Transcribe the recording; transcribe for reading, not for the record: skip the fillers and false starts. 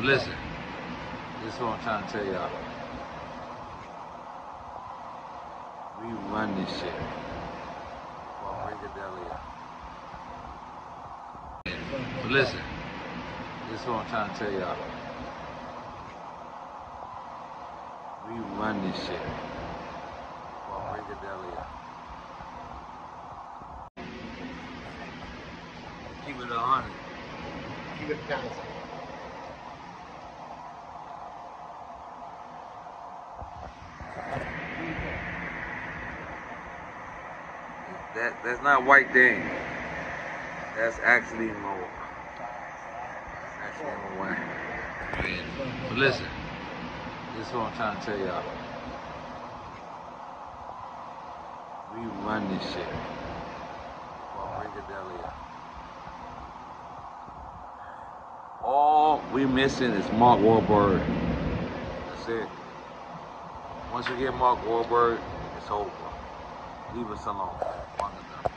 But listen, this is what I'm trying to tell y'all. We run this shit. But listen, this is what I'm trying to tell y'all. We run this shit. Keep it 100. Keep it 1,000. That's not white thing. That's actually more. That's more white. But listen, this is what I'm trying to tell y'all. We run this shit. All we missing is Mark Wahlberg. That's it. Once we get Mark Wahlberg, it's over. Leave us alone. Long enough.